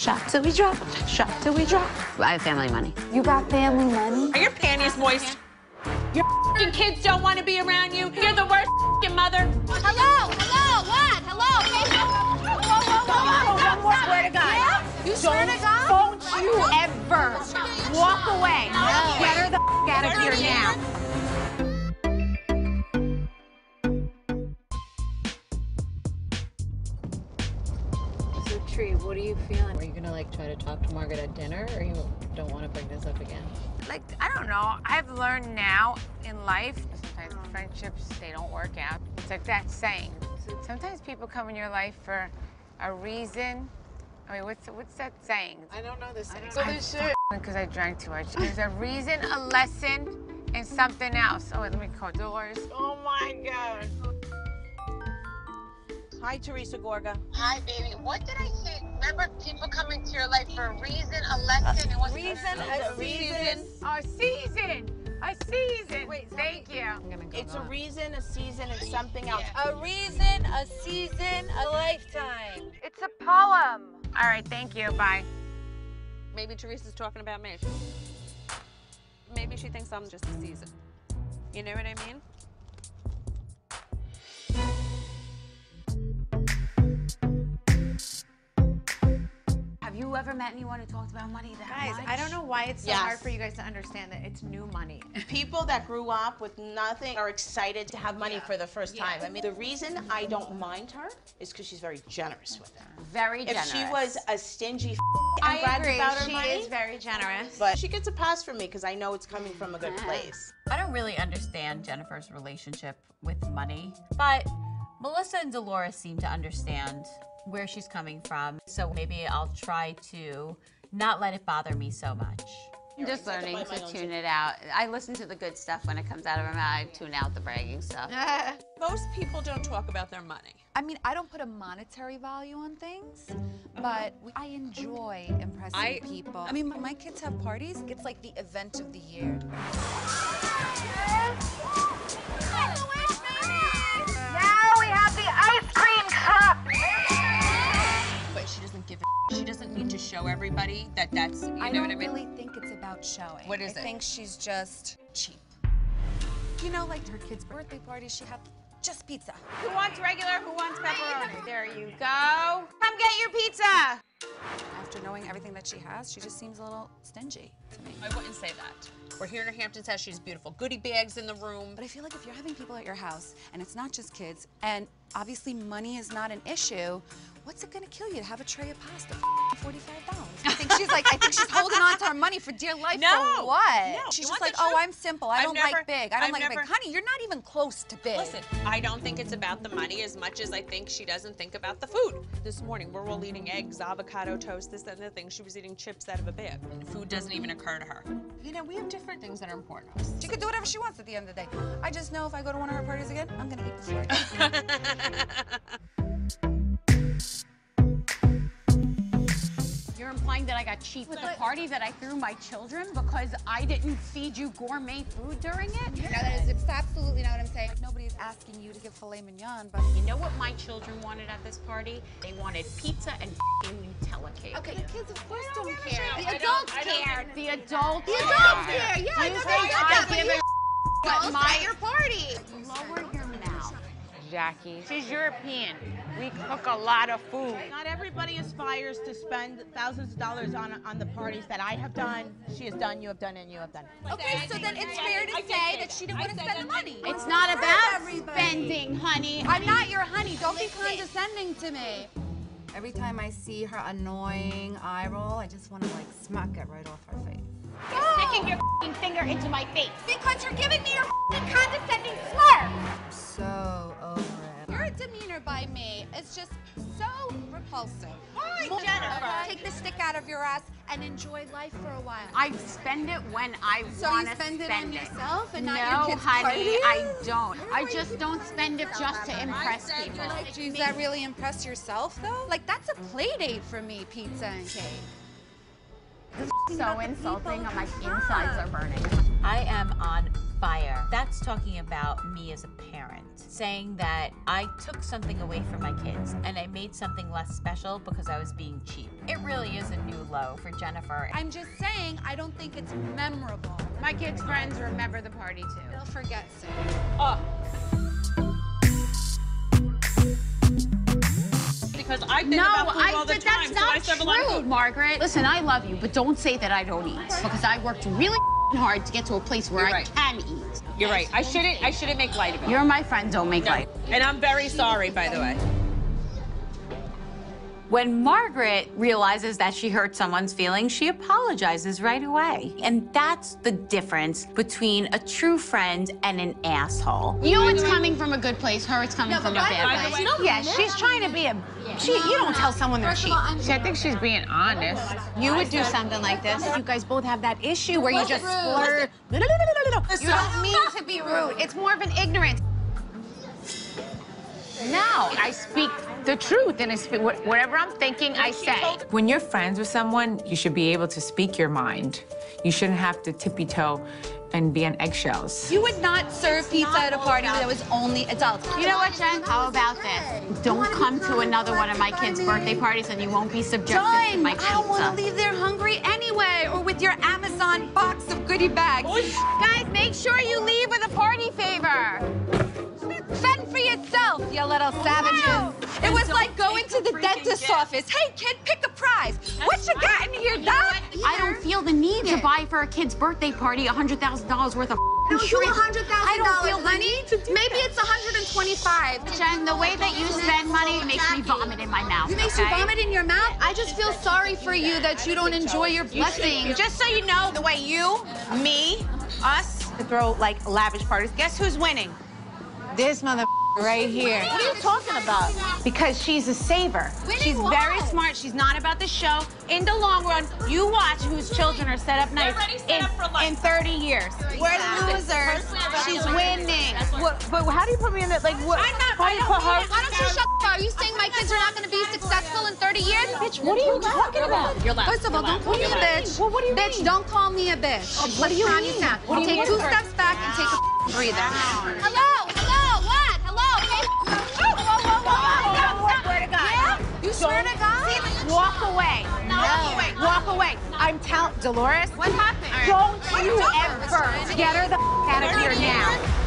Shop till we drop, shop till we drop. I have family money. You got family money? Are your panties moist? Your f***ing kids don't want to be around you. You're the worst f***ing mother. Hello, hello, what? Hello. Whoa, whoa, whoa. One more swear to God. Yeah? You swear to God? Don't you ever walk away. No. Get her the f*** out of here now. What are you feeling? Are you gonna like try to talk to Margaret at dinner, or you don't want to bring this up again? Like, I don't know. I've learned now in life, sometimes friendships, they don't work out. It's like that saying. Sometimes people come in your life for a reason. I mean, what's that saying? I don't know this. So this shit. Because I drank too much. There's a reason, a lesson, and something else. Oh, wait, let me call Dolores. Oh my God. Hi, Teresa Gorga. Hi, baby. What did I say? Remember, people come into your life for a reason, a lesson, and what's a season. Wait, thank you. It's a reason, a season, and something else. Yeah. A reason, a season, a lifetime. It's a poem. All right, thank you. Bye. Maybe Teresa's talking about me. Maybe she thinks I'm just a season. You know what I mean? You ever met anyone who talked about money that much? I don't know why it's so hard for you guys to understand that it's new money. People that grew up with nothing are excited to have money for the first time. I mean, the reason I don't mind her is because she's very generous with it. Very generous. If she was a stingy she is very generous. But she gets a pass from me because I know it's coming from a good place. I don't really understand Jennifer's relationship with money, but Melissa and Dolores seem to understand where she's coming from, so maybe I'll try to not let it bother me so much. I'm just learning to tune it out. I listen to the good stuff when it comes out of her mouth. I tune out the bragging stuff. Most people don't talk about their money. I mean, I don't put a monetary value on things, but I enjoy impressing people. I mean, my kids have parties. It's like the event of the year. Now we have the ice cream cup. She doesn't give a She doesn't need to show everybody that that's, you know what I mean? I don't really think it's about showing. What is it? I think she's just cheap. You know, like her kid's birthday party, she had just pizza. Who wants regular, who wants pepperoni? There you go. Come get your pizza. After knowing everything that she has, she just seems a little stingy to me. I wouldn't say that. We're here in her Hamptons house, she's beautiful. Goodie bags in the room. But I feel like if you're having people at your house, and it's not just kids, and obviously money is not an issue, what's it gonna kill you to have a tray of pasta for $45? I think she's holding on to our money for dear life. For what? No. She's just like, oh, I'm simple. I don't like big. Honey, you're not even close to big. Listen, I don't think it's about the money as much as I think she doesn't think about the food. This morning, we're all eating eggs, avocado toast, this, that, and the thing. She was eating chips out of a bag. Food doesn't even occur to her. You know, we have different things that are important to us. She could do whatever she wants at the end of the day. I just know if I go to one of her parties again, I'm gonna eat the food. You're implying that I got cheap with the party that I threw my children because I didn't feed you gourmet food during it? No, that is absolutely not what I'm saying. Like, nobody's asking you to give filet mignon, but... You know what my children wanted at this party? They wanted pizza and f***ing Nutella cake. Okay, the kids, of course, don't care. The adults care. The adults care. Yeah, I know they get that, but you at your party. Lower your mouth. Jackie. She's European. We cook a lot of food. Not everybody aspires to spend thousands of dollars on the parties that I have done, she has done, you have done, and you have done. Okay, so then it's fair to say that she didn't want to spend money. It's not about spending, honey. I'm not your honey. Don't be condescending to me. Every time I see her annoying eye roll, I just want to like smack it right off her face. You're sticking your f***ing finger into my face. Because you're giving me your f***ing condescending slur. I'm so over it. Your demeanor by me is just so repulsive. Hi, Jennifer. Take the stick out of your ass and enjoy life for a while. I spend it when I want to spend it. So you spend it on yourself and not your kids' parties? No, honey, I don't. I just don't spend it just to impress people. Does that really impress yourself, though? Like, that's a play date for me, pizza and cake. So insulting, my insides are burning. I am on fire. That's talking about me as a parent, saying that I took something away from my kids and I made something less special because I was being cheap. It really isn't low for Jennifer. I'm just saying, I don't think it's memorable. My kids' friends remember the party, too. They'll forget soon. Oh. Because I think about food all the time. No, that's not true, Margaret. Listen, I love you, but don't say that I don't eat. Because I worked really hard to get to a place where I can eat. You're right. I shouldn't make light of it. You're my friend. Don't make light. And I'm very sorry, by the way. When Margaret realizes that she hurt someone's feelings, she apologizes right away. And that's the difference between a true friend and an asshole. You know, it's coming from a good place. Her, it's coming from a bad place. No, yes, she's trying to be a... you don't tell someone they're cheap. See, I think she's being honest. You would do something like this. You guys both have that issue where you just splurge. You don't mean to be rude. It's more of an ignorance. No, I speak the truth, and I speak whatever I'm thinking, I say. When you're friends with someone, you should be able to speak your mind. You shouldn't have to tippy-toe and be on eggshells. You would not serve pizza at a party that was only adults. You know what, Jen? How about this? Don't come to another one of my kids' birthday parties, and you won't be subjected to my pizza. I don't want to leave there hungry anyway, or with your Amazon box of goodie bags. Guys, make sure you leave with a party favor. Fend for yourself, you little savages. Wow. It was like going to the dentist's office. Hey, kid, pick a prize. What you got in here, doc? I don't feel the need to buy for a kid's birthday party $100,000 worth of shrimp. I don't feel the need to do Maybe it's $125. Jen, the way that you spend money makes me vomit in my mouth. It makes you vomit in your mouth? I just feel sorry for you that you don't enjoy your blessings. Just so you know, the way you, me, us, throw, like, lavish parties, guess who's winning? This mother right here. What are you talking about? Because she's a saver. She's very smart. She's not about the show. In the long run, you watch whose children are set up nice in 30 years. We're losers. She's winning. But how do you put me in that? Like, what? Why don't you shut up? Are you saying my kids are not going to be successful in 30 years? Bitch, what are you talking about? You're left. First of all, don't call me a bitch. Well, what do you mean? Bitch, don't call me a bitch. What do you mean? I'll take 2 steps back and take a breather. Hello? Swear to God? Walk away. No. Walk away. I'm telling Dolores. What happened? Don't you ever get her the out of here now.